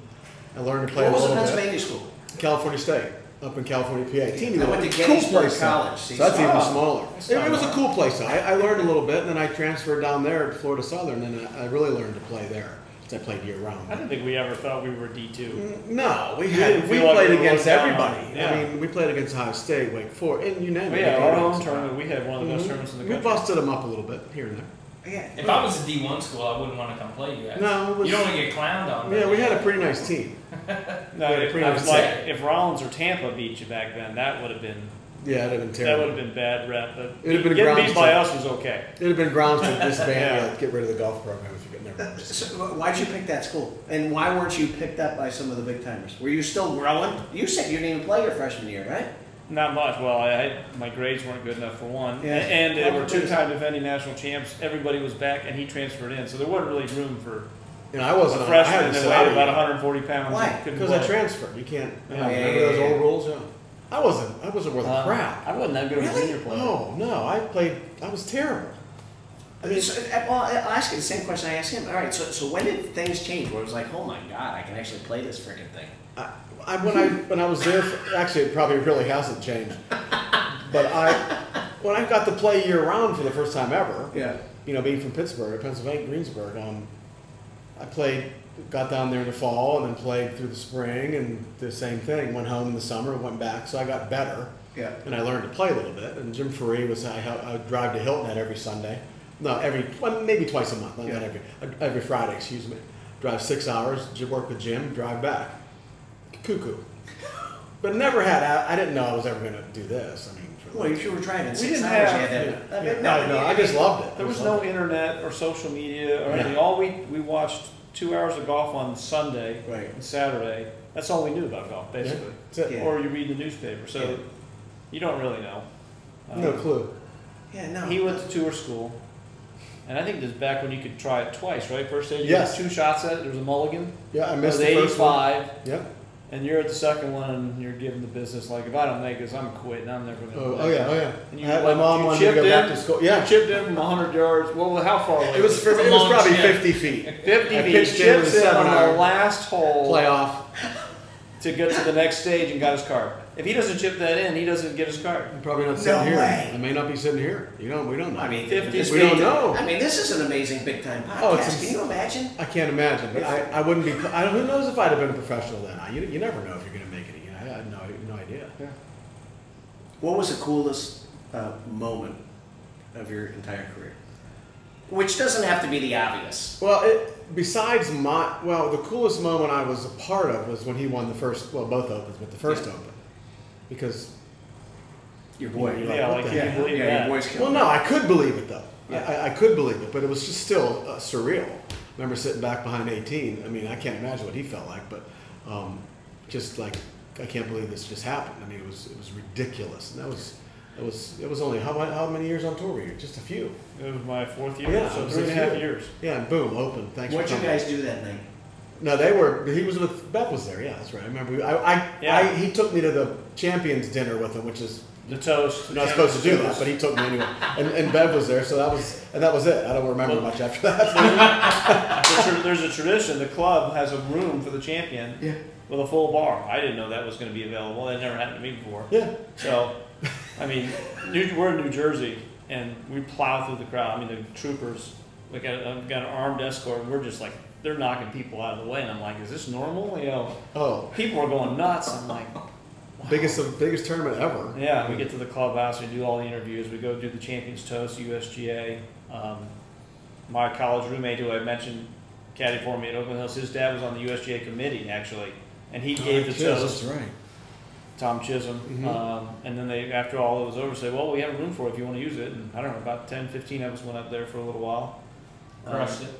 I learned to play what a little bit. What was the Pennsylvania school? California State. Up in California, P A. Teeny I went to Gettysburg cool College. So that's even smaller. It, it was a cool place. I, I learned a little bit, and then I transferred down there to Florida Southern, and I, I really learned to play there. I played year-round. I don't think we ever thought we were D two. No, we had, we, we like played we against everybody. Yeah. I mean, we played against Ohio State, Wake Forest, and you name it. Yeah, our own tournament. We had one of the best mm-hmm. tournaments in the country. We busted them up a little bit here and there. Yeah. If I was a D one school, I wouldn't want to come play you guys. No, it was, you don't want to get clowned on. Yeah, we had a pretty nice team. No, it was like if Rollins or Tampa beat you back then, that would have been. Yeah, it'd have been terrible. That would have been bad rep. But be, been getting beat by to, us was okay. It'd have been grounds to disband, yeah. Yeah, get rid of the golf program if you could never. So, why'd you pick that school, and why weren't you picked up by some of the big timers? Were you still growing? You said you didn't even play your freshman year, right? Not much. Well, I, I, my grades weren't good enough for one, yeah. and there were two-time defending national champs. Everybody was back, and he transferred in, so there wasn't really room for. And I wasn't. A freshman I that weighed about one hundred forty pounds. Why? Because I transferred. You can't. You know, yeah, remember yeah, those yeah. old rules? Yeah. I wasn't. I wasn't worth uh, a crap. I wasn't that good really? of a senior player. No, no. I played. I was terrible. I mean, so, well, I'll ask you the same question I asked him. All right. So, so when did things change? Where it was like, oh my God, I can actually play this freaking thing. I, I, when I when I was there, for, actually, it probably really hasn't changed. But I, when I got to play year round for the first time ever, yeah, you know, being from Pittsburgh, Pennsylvania, Greensburg, um, I played got down there in the fall and then played through the spring and the same thing. Went home in the summer, went back, so I got better. Yeah. And I learned to play a little bit. And Jim Faree was, I, I would drive to Hilton Head every Sunday. No, every, well, maybe twice a month, not yeah. every, every Friday, excuse me. Drive six hours, work with Jim, drive back. Cuckoo. But never had, I, I didn't know I was ever going to do this. I mean, for well, like, you were trying in six hours. Have, yeah, yeah. I mean, no, no, no, I just loved it. There was no it. internet or social media or anything. Yeah. All we, we watched two hours of golf on Sunday right. and Saturday. That's all we knew about golf, basically. Yeah. Yeah. Or you read the newspaper. So yeah. you don't really know. Um, no clue. Yeah, no. He went to tour school. And I think this is back when you could try it twice, right? First day, you yes. had two shots at it. There was a mulligan. Yeah, I missed the first one. It was eighty-five. Yep. And you're at the second one, and you're giving the business like, if I don't make this, I'm quitting. I'm never going to. Oh, oh yeah, oh yeah. And you, I, like, my mom wanted to go in, back to school. Yeah, you chipped in from one hundred yards. Well, how far away? It was, it was, it was probably fifty feet. fifty feet. I pitched chipped in on our last hole playoff to get to the next stage and got his card. If he doesn't chip that in, he doesn't get his card. I'm probably not sitting no here. Way. I may not be sitting here. You know, we don't know. I mean, fifty. We don't know. I mean, this is an amazing big time podcast. Oh, it's a, can you imagine? I can't imagine. But yeah. I, I wouldn't be. I, who knows if I'd have been a professional then? I, you, you never know if you're going to make it again. I had no, no idea. Yeah. What was the coolest uh, moment of your entire career? Which doesn't have to be the obvious. Well, it, besides my, well, the coolest moment I was a part of was when he won the first, well, both opens, but the first yeah. open. Because your boy, you know, yeah, like, like you believe yeah, that. Your boy's killed. Well, no, I could believe it though. Yeah. I, I could believe it, but it was just still uh, surreal. I remember sitting back behind eighteen. I mean, I can't imagine what he felt like, but um, just like I can't believe this just happened. I mean, it was it was ridiculous, and that was it was it was only how how many years on tour were you? Just a few. It was my fourth year, yeah, so three and a half years. Yeah, and boom, open. Thanks. What'd for you guys do that night? No, they were. He was with Beth. Was there? Yeah, that's right. I remember. We, I, I, yeah. I, he took me to the champions dinner with him, which is the toast. You're not supposed to do that, but he took me anyway. And, and Bev was there, so that was, and that was it. I don't remember well, much after that. There's a tradition. The club has a room for the champion yeah. with a full bar. I didn't know that was going to be available. That never happened to me before. Yeah. So, I mean, New, we're in New Jersey, and we plow through the crowd. I mean, the troopers. We got we got an armed escort. And we're just like. They're knocking people out of the way, and I'm like, "Is this normal?" You know, oh, people are going nuts. I'm like, wow. biggest biggest tournament ever. Yeah, I mean, we get to the clubhouse, we do all the interviews, we go do the Champions Toast, U S G A. Um, my college roommate, who I mentioned, caddy for me at Oakland Hills, his dad was on the U S G A committee actually, and he gave the toast. That's right. Tom Chisholm, mm-hmm. um, and then they, after all it was over, said, "Well, we have a room for it if you want to use it." And I don't know, about ten, fifteen of us went up there for a little while. Crushed um, it.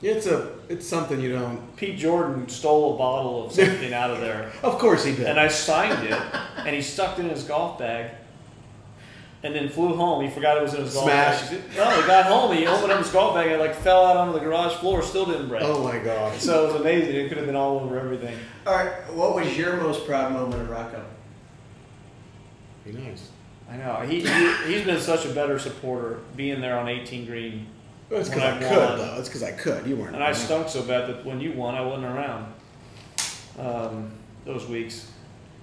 It's a, it's something you don't. Pete Jordan stole a bottle of something out of there. Of course he did. And I signed it, and he stuck it in his golf bag, and then flew home. He forgot it was in his Smashed. golf bag. No, he got home. He opened up his golf bag, and it like fell out onto the garage floor. Still didn't break. Oh my god! So it was amazing. It could have been all over everything. All right, what was your most proud moment of Rocco? Be nice. I know he, he he's been such a better supporter being there on eighteen green. Well, it's because I, I could, though. It's because I could. You weren't. And around. I stunk so bad that when you won, I wasn't around um, those weeks.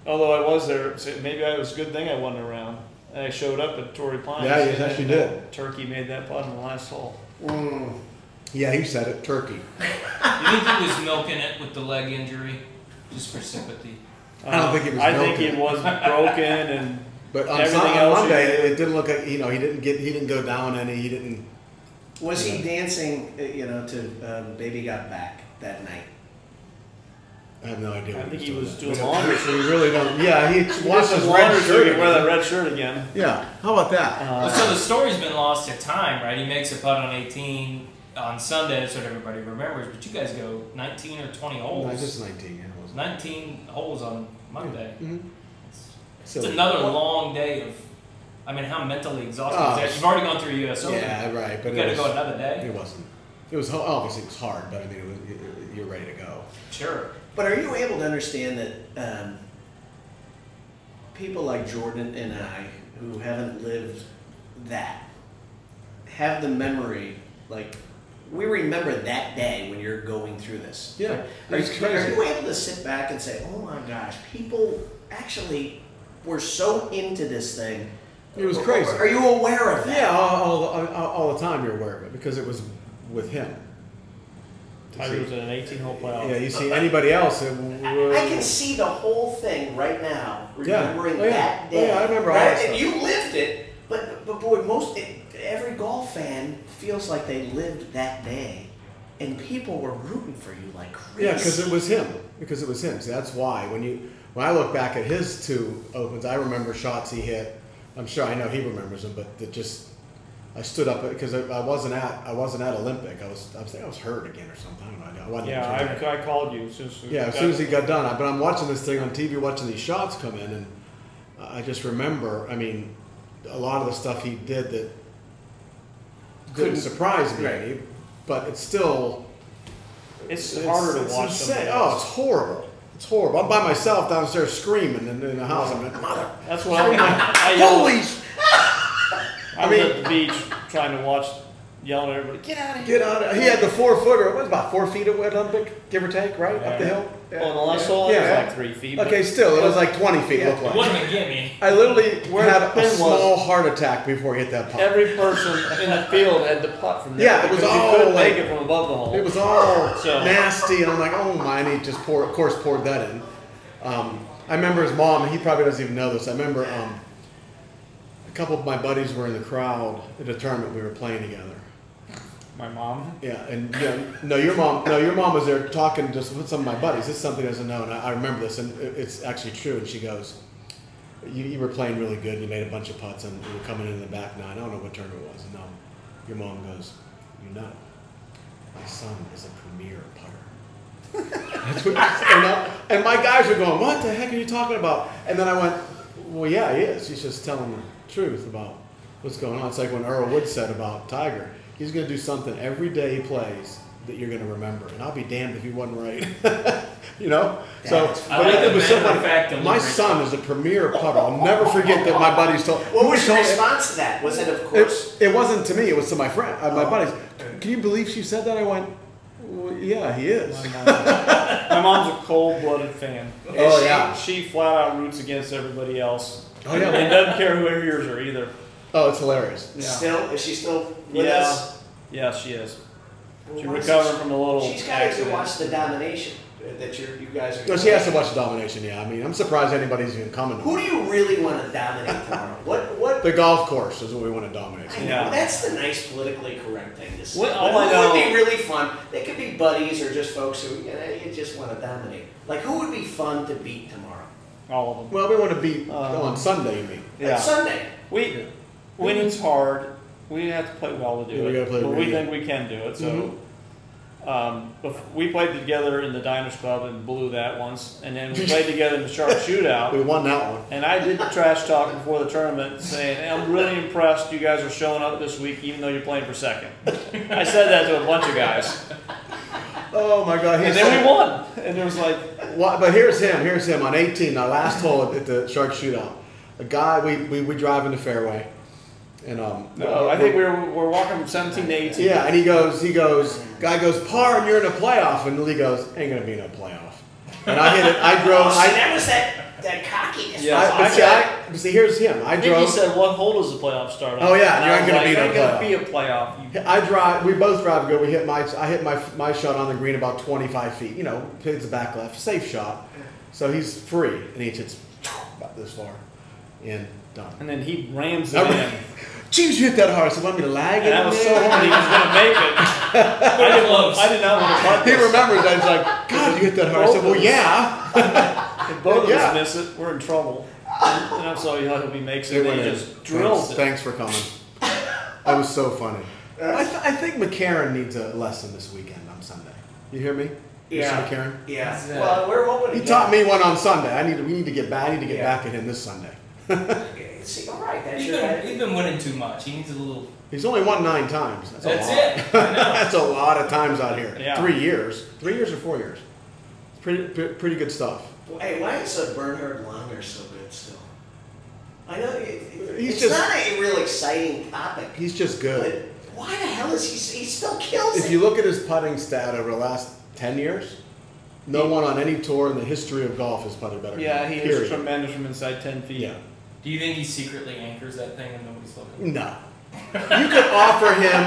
Although I was there, so maybe it was a good thing I wasn't around. And I showed up at Torrey Pines. Yeah, you actually did. Turkey made that putt in the last hole. Mm. Yeah, he said it. Turkey. You think he was milking it with the leg injury, just for sympathy? Um, I don't think it was. I milking. think it was broken and. But on, everything on else Monday, it, it didn't look like, you know, he didn't get, he didn't go down any, he didn't. Was yeah. he dancing, you know, to um, Baby Got Back that night? I have no idea. I think he was doing laundry. So you really don't. Yeah, he, he washed his red shirt. He wore that red shirt again. Yeah. How about that? Uh, so the story's been lost to time, right? He makes a putt on eighteen on Sunday. That's what everybody remembers. But you guys go nineteen or twenty holes. No, just nineteen. Yeah, it was nineteen holes on Monday. Yeah. Mm-hmm. It's, so, it's another well, long day of. I mean, how mentally exhausting oh, is that? You've already gone through U S Open. Yeah, right. But you got to go another day. It wasn't. It was obviously it was hard, but I mean, it was, it, it, you're ready to go. Sure. But are you able to understand that um, people like Jordan and I, who haven't lived that, have the memory like we remember that day when you're going through this? Yeah. Are, it's crazy. Are you able to sit back and say, "Oh my gosh, people actually were so into this thing"? It was crazy. Are you aware of that? Yeah, all, all, all, all the time you're aware of it because it was with him. Tigers in an eighteen-hole playoff. Yeah, you see anybody else? It I, I can see the whole thing right now. Remembering yeah. Oh, yeah. that day, oh, yeah, I remember right? all that stuff. And you lived it, but but boy, most it, every golf fan feels like they lived that day, and people were rooting for you like crazy. Yeah, because it was him. Because it was him. So that's why when you when I look back at his two Opens, I remember shots he hit. I'm sure I know he remembers them, but it just. I stood up because I, I wasn't at I wasn't at Olympic. I was I was I was hurt again or something. I don't know. I wasn't yeah, I, I called you as soon as yeah, as soon as he got done. I, but I'm watching this thing on T V, watching these shots come in, and I just remember. I mean, a lot of the stuff he did that couldn't surprise me, right. but it's still it's, it's harder it's, to watch. It's oh, it's horrible. It's horrible. I'm by myself downstairs screaming in, in the house. I'm like, mother. That's what I, I, I holy. I was I mean, at the beach trying to watch, yelling at everybody, get out of here. Get out of here. He had the four-footer. It was about four feet at Olympic, give or take, right? Yeah. Up the hill. Yeah. Well, in the last hole, yeah. it was yeah. like three feet. Okay, still, it was like twenty feet. Yeah. Looked like. It wasn't a gimme. I literally had a small heart attack before he hit that putt. Every person in the field had to putt from there. Yeah, it was all. You couldn't like, make it from above the hole. It was all so. nasty, and I'm like, oh, my, and he just, poured, of course, poured that in. Um, I remember his mom, and he probably doesn't even know this. I remember... Um, A couple of my buddies were in the crowd at a tournament we were playing together. My mom? Yeah, and yeah, no, your mom. No, your mom was there talking to some of my buddies. This is something I doesn't know, and I, I remember this, and it's actually true. And she goes, "You, you were playing really good. You made a bunch of putts, and you were coming in the back nine. I don't know what tournament it was." And um, your mom goes, "You know, my son is a premier putter." That's what she said. And, uh, and my guys were going, "What the heck are you talking about?" And then I went, "Well, yeah, he is. He's just telling me." Truth about what's going on. It's like when Earl Wood said about Tiger, he's going to do something every day he plays that you're going to remember, and I'll be damned if he wasn't right. You know? That's so, I but like it was something like, my son is a premier putter. I'll never forget that my buddies told What was your response to that? Was it, of course? It, it wasn't to me. It was to my friend, uh, my oh. buddies. Can you believe she said that? I went, well, yeah, he is. My, mom. My mom's a cold-blooded fan. And oh, she, yeah. She flat-out roots against everybody else. Oh, yeah. And doesn't care who hears her either. Oh, it's hilarious. Yeah. Still, is she still with yeah. us? Yeah, she is. Well, she recovered from a little She's got accident. to watch the domination that you're, you guys are... No, she has to watch the domination, yeah. I mean, I'm surprised anybody's even coming. Who do you really want to dominate tomorrow? What, what? The golf course is what we want to dominate. I know. Yeah. That's the nice politically correct thing to say. What, oh, I know. It would be really fun. They could be buddies or just folks who you, know, you just want to dominate. Like, who would be fun to beat tomorrow? All of them. Well, we want to beat um, on Sunday, you mean? Yeah. Like Sunday. We, yeah. Winning's hard. We have to play well to do yeah, it. We play but we think we can do it. So, mm-hmm. um, we played together in the Diners Club and blew that once. And then we played together in the Shark Shootout. We won that one. And I did trash talk before the tournament saying, hey, I'm really impressed you guys are showing up this week even though you're playing for second. I said that to a bunch of guys. Oh, my God. And then we won. And it was like... Well, but here's him. Here's him on eighteen, our last hole at the Shark Shootout. A guy, we, we, we drive in the fairway. and um, no, I think we were, we're walking from seventeen to eighteen. Yeah, and he goes, he goes, guy goes, par, and you're in a playoff. And Lee goes, ain't going to be no playoff. And I hit it. I drove. Oh, I, that was that, that cockiness. Yeah, I, but see, I, see, here's him. I, I think drove. He said, what hole does the playoff start on? Oh, yeah, you're not going to be no playoff. You're going to be a playoff. I drive. We both drive good. We hit my. I hit my my shot on the green about twenty-five feet. You know, it's a back left, safe shot. So he's free, and he hits about this far, and done. And then he rams it in. Jeez, you hit that hard. So I'm gonna lag it. And I was so horny he was gonna make it. I didn't love. I did not want to putt. He remembers. I was like, God, you hit that hard. I said, well, yeah. If both of us miss it, we're in trouble. And I'm sorry, how he makes it. He just drills it. Thanks for coming. That was so funny. I, th I think McCarron needs a lesson this weekend on Sunday. You hear me? Yeah. Mister McCarron? Yeah. yeah. Well, we're hoping He again. taught me one on Sunday. I need to, we need to get back. I need to get yeah. back at him this Sunday. Okay. See, all right. That's he's, your been, he's been winning too much. He needs a little. He's only won nine times. That's, that's it. That's a lot of times out here. Yeah. Three years. Three years or four years. Pretty, pretty good stuff. Well, hey, why is a Bernhard Langer so good still? I know it, it, he's it's just, not a real exciting topic. He's just good. Why the hell is he? He still kills it. If you look at his putting stat over the last ten years, no yeah. one on any tour in the history of golf has putted better. Yeah, than he period. is tremendous from inside ten feet. Yeah. Do you think he secretly anchors that thing and nobody's looking? No. You could offer him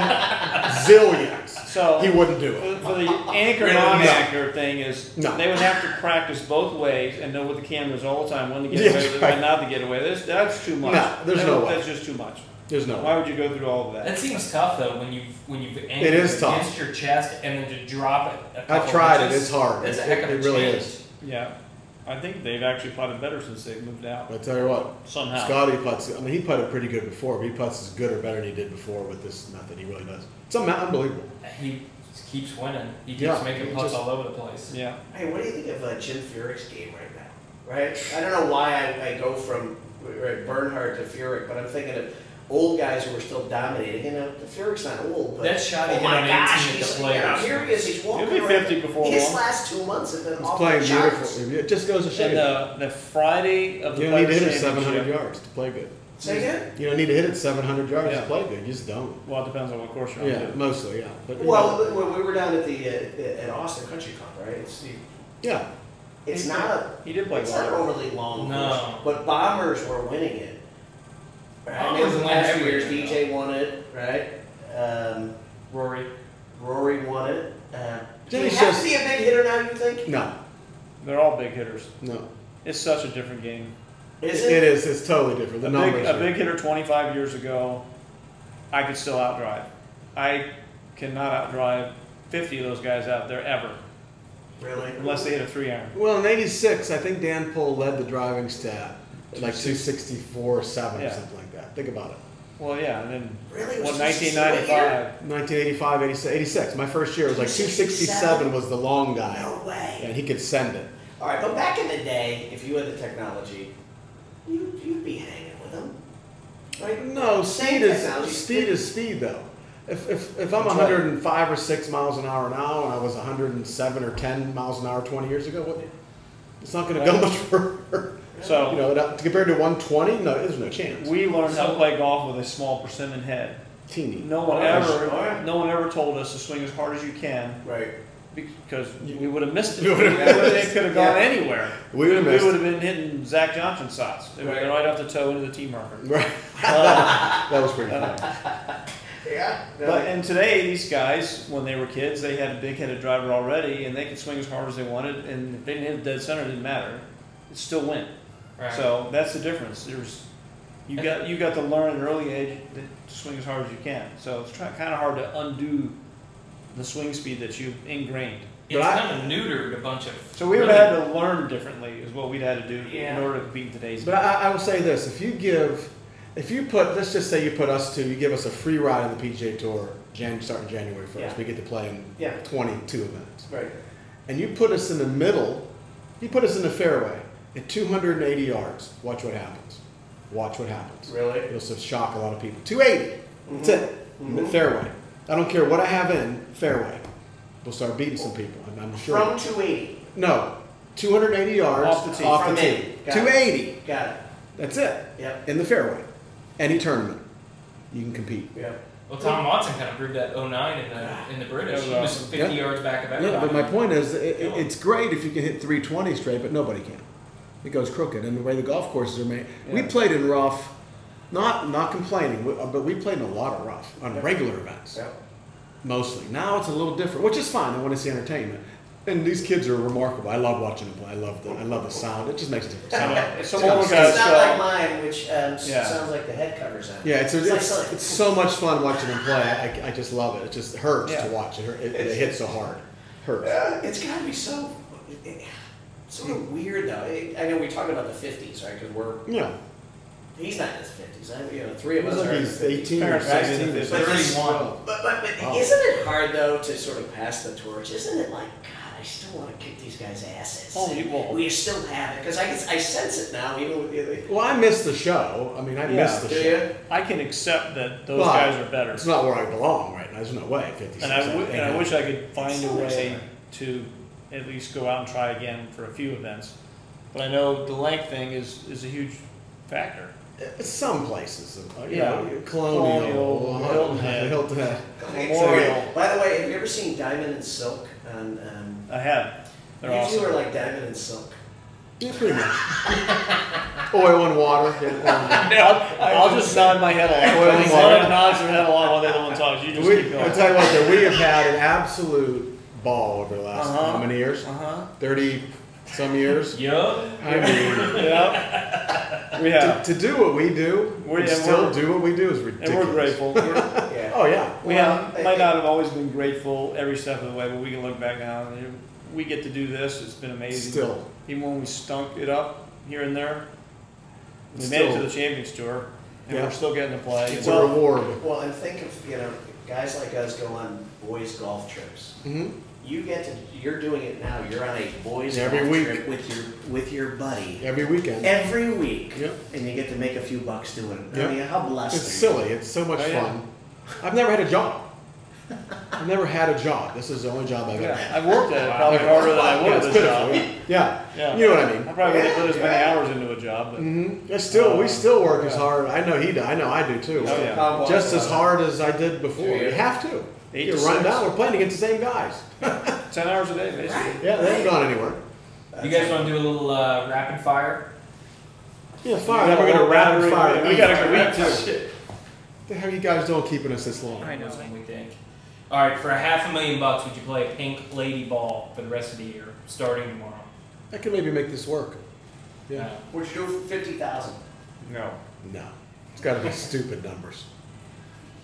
zillions. So he wouldn't do it. For the anchor non-anchor no. thing is no. they would have to practice both ways and know with the cameras all the time when to get away with it and not to get away. That's, that's too much. No, there's that, no way. That's just too much. There's no. Why way. would you go through all of that? That seems tough though when you when you've anchored it is tough. against your chest and then to drop it. A I've tried inches, it. It's hard. It's a heck of a It really change. is. Yeah. I think they've actually putted better since they moved out. I tell you what, somehow Scotty putts. I mean, he putted pretty good before, but he putts as good or better than he did before with this method. He really does. It's unbelievable. He keeps winning. He keeps yeah, making he putts just, all over the place. Yeah. Hey, what do you think of uh, Jim Furyk's game right now? Right. I don't know why I, I go from right, Bernhardt to Furyk, but I'm thinking of old guys who are still dominating. You know, Furyk's not old, but that shot he oh my gosh, he's yeah, here he is. He's walking. He'll be fifty before long. His last two months have been off the charts. It just goes to show. And the, the Friday of the you don't need to hit it seven hundred yards to play good. Say again? You don't need to hit it seven hundred yards yeah. to play good. You just don't. Well, it depends on what course you're on. Yeah, mostly. Yeah. But well, know. when we were down at the uh, at Austin Country Club, right? It's the, yeah. It's he not a. He did play. It's not overly long. No. Course, but Bombers were winning it. Right. It was the last few years. D J won it, right? Um, Rory. Rory won it. Uh, do you have to be a big hitter now, you think? No. They're all big hitters. No. It's such a different game. Is it? It is. It's totally different. The numbers. A big hitter twenty-five years ago, I could still outdrive. I cannot outdrive fifty of those guys out there ever. Really? Unless they hit a three iron. Well, in eighty-six, I think Dan Pohl led the driving stat. Like two sixty-four seven yeah. or something like that. Think about it. Well, yeah, and then really? Well, nineteen ninety-five. nineteen eighty-five, eighty-six. My first year was like two sixty-seven was the long guy. No way. And he could send it. All right, but back in the day, if you had the technology, you, you'd be hanging with him. Like, no, speed is, speed is speed, though. If, if, if I'm That's one oh five right. or six miles an hour now and I was one oh seven or ten miles an hour twenty years ago, what, it's not going right. to go much further. So you know, compared to one twenty, no, there's no chance. We learned how to play golf with a small persimmon head. Teeny. No one ever, no one ever told us to swing as hard as you can. Right. Because we would have missed it. It could have gone yeah. anywhere. We would have missed. We would have been hitting Zach Johnson shots. They would right. right off the toe into the tee marker. Right. Um, that was pretty funny. Yeah. No, but and today these guys, when they were kids, they had a big-headed driver already, and they could swing as hard as they wanted, and if they didn't hit dead center, it didn't matter. It still went. Right. So that's the difference. There's, you got you got to learn at an early age to swing as hard as you can. So it's try, kind of hard to undo the swing speed that you've ingrained. It's but kind I, of neutered a bunch of. So we would have had to learn differently is what we'd had to do yeah. in order to beat today's. But I, I will say this: if you give, if you put, let's just say you put us two, you give us a free ride on the P G A Tour, Jan, starting January first, yeah. we get to play in yeah. twenty-two events. Right. And you put us in the middle. You put us in the fairway. At two hundred eighty yards, watch what happens. Watch what happens. Really? It'll shock a lot of people. two eighty. Mm-hmm. That's it. Mm-hmm. Fairway. I don't care what I have in, fairway. We'll start beating some people, I'm, I'm sure. From two eighty? No. two hundred eighty yards off the tee. Off From the tee. Got two eighty. It. Got it. That's it. Yep. In the fairway. Any tournament. You can compete. Yeah. Well, Tom Watson kind of proved that oh nine in the, in the British. He was fifty yeah. yards back of everybody. Yeah, but my point is, it, it, it's great if you can hit three twenty straight, but nobody can. It goes crooked, and the way the golf courses are made. Yeah. We played in rough, not not complaining, but we played in a lot of rough on regular events, yeah. mostly. Now it's a little different, which is fine. I want to see entertainment, and these kids are remarkable. I love watching them play. I love the I love the sound. It just makes a difference. it's, it's, it's not so, like mine, which um, yeah. sounds like the head covers on. Yeah, it's it's, it's, like, it's so much fun watching them play. I, I just love it. It just hurts yeah. to watch it. It, it hits so hard. It hurts. Uh, it's got to be so. It, sort of weird, though. I know we talk about the fifties, right? Because we're... Yeah. He's not in his fifties. I mean, you know, three of us are... He's eighteen or sixteen. But, but, but, but oh. isn't it hard, though, to sort of pass the torch? Isn't it like, God, I still want to kick these guys' asses. Oh, you will. We still have it. Because I, I sense it now, even with the other... Well, I miss the show. I mean, I yeah, miss the show. You? I can accept that those well, guys are better. It's not where I belong right now. There's no way. fifty-six, and I, w and I wish I could find a way to... at least go out and try again for a few events. But I know the length thing is, is a huge factor. Some places. You yeah. know, Colonial, Colonial Hilton Head. Hilton Head. Memorial. By the way, have you ever seen Diamond and Silk? On, um, I have. They're awesome. You two are like Diamond and Silk. Yeah, pretty much. Oil and water. Yeah, oil and no, I'll, I'll just nod my head off. Oil and water. One nods her head along while the other one talks. You just we, keep going. I'll tell you what, though, we have had an absolute ball over the last uh-huh. how many years? Uh-huh. thirty some years. Yup. I mean, yep. We have. To, to do what we do, we and still do what we do is ridiculous. And we're grateful. We're, yeah. Oh, yeah. We well, have, I, might not have always been grateful every step of the way, but we can look back now and we get to do this. It's been amazing. Still. Even when we stunk it up here and there, we still, made it to the Champions Tour, and yeah. we're still getting to play. It's well, a reward. Well, and think of, you know, guys like us go on boys' golf trips. Mm-hmm. You get to, you're doing it now. You're on a boys' every golf week. trip with your with your buddy every weekend, every week, yep. and you get to make a few bucks doing it. Yep. I mean, how blessed! It's silly. You? It's so much oh, fun. Yeah. I've never had a job. I've never had a job. This is the only job I've yeah. ever had. I've worked at it probably wow. harder than I would at yeah, this job. Yeah. Yeah. yeah, you know what I mean. I probably wouldn't put as many hours into a job. But mm-hmm. I still, um, we still work yeah. as hard. I know he does. I know I do too. Oh, yeah. Just as hard as I did before. Yeah. You have to. Eight you to run down. We're playing against the same guys. Ten hours a day, basically. Yeah, they ain't gone anywhere. You guys want to do a little uh, rapid fire? Yeah, fire. Then we're gonna rapid fire. We got a week too. The hell you guys don't keeping us this long? I know. We think. All right, for a half a million bucks, would you play a pink lady ball for the rest of the year, starting tomorrow? I could maybe make this work. Yeah. No. Would you do it for fifty thousand? No. No. It's got to be stupid numbers.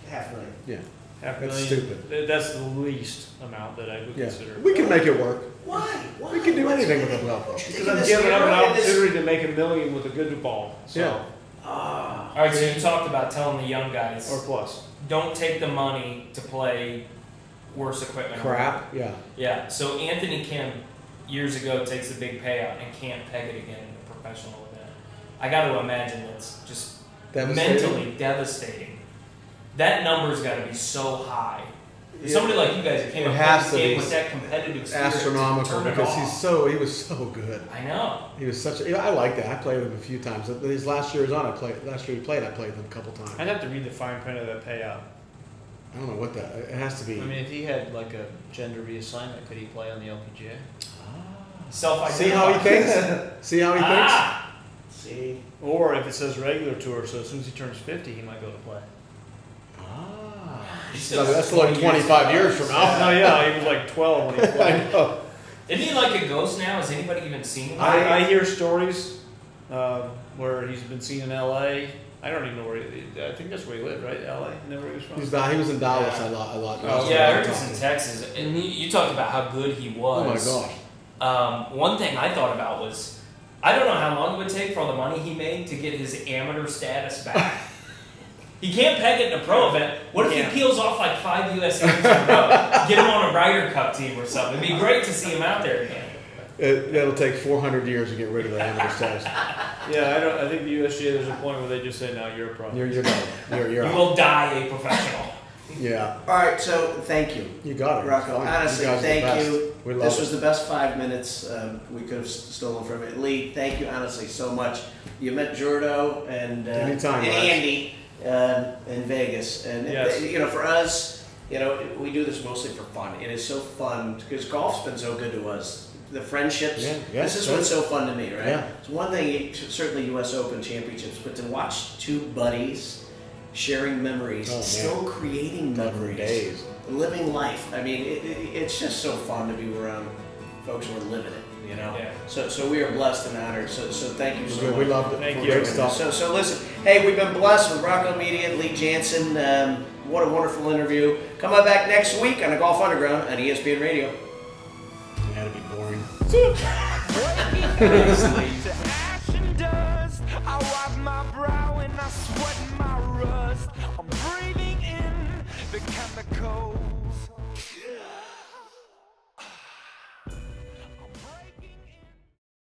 Half a million. Yeah. Half a that's million. Stupid. That's the least amount that I would yeah. consider. We can make it work. Why? Why? We can do What's anything with a golf ball. Because I'm giving up an opportunity to make a million with a good ball. So. Yeah. Ah. All right. So you talked about telling the young guys or plus don't take the money to play. Worse equipment. Crap, yeah. Yeah, so Anthony Kim, years ago, takes a big payout and can't peg it again in a professional event. I got to imagine that's just devastating. mentally devastating. That number's got to be so high. Yeah. Somebody like you guys that came up with that competitive spirit astronomical because he's so he was so good. I know. He was such a, I like that. I played with him a few times. These last years on, I played, last year he played, I played with him a couple times. I'd have to read the fine print of that payout. I don't know what that, it has to be. I mean, if he had like a gender reassignment, could he play on the L P G A? Ah. Self-identify. See how he thinks? See how he ah. thinks? See. Or if it says regular tour, so as soon as he turns fifty, he might go to play. Ah. So that's like twenty-five years from now. No, yeah, he was like twelve when he played. I know. Isn't he like a ghost now? Has anybody even seen him? I, I hear stories uh, where he's been seen in L A I don't even know where he I think that's where he lived, right? L A? Never he was from. He was, he was in Dallas yeah. a lot. A lot. Oh, yeah, I heard he's in Texas. And you talked about how good he was. Oh, my gosh. Um, one thing I thought about was, I don't know how long it would take for all the money he made to get his amateur status back. He can't peg it in a pro event. What if yeah. he peels off like five U S games in a row? Get him on a Ryder Cup team or something. It'd be great to see him out there again. It, it'll take four hundred years to get rid of that amateur status. Yeah, I don't. I think the U S G A. There's a point where they just say, "No, you're a pro. You're you're not. You're, you're you will die a professional." Yeah. All right. So thank you. You got it, Rocco. Honestly, you thank you. We love this it. was the best five minutes um, we could have stolen from it. Lee, thank you honestly so much. You met Jordo and uh, Anytime, and Andy uh, in Vegas, and yes. you know for us, you know we do this mostly for fun. It is so fun because golf's been so good to us. The friendships. Yeah, yeah, this is so what's so fun to me, right? Yeah. It's one thing, certainly U S Open championships, but to watch two buddies sharing memories, oh, still man. creating memories, days. living life. I mean, it, it, it's just so fun to be around folks who are living it, you know? Yeah. So so we are blessed and honored. So so thank you so we much. We loved it. Thank you. So, so listen, hey, we've been blessed with Rocco Mediate, Lee Janzen. Um, what a wonderful interview. Come on back next week on the Golf Underground on E S P N Radio. That'd be boring. Ash and dust. I wipe my brow and I sweat my rust. I'm breathing in the chemical.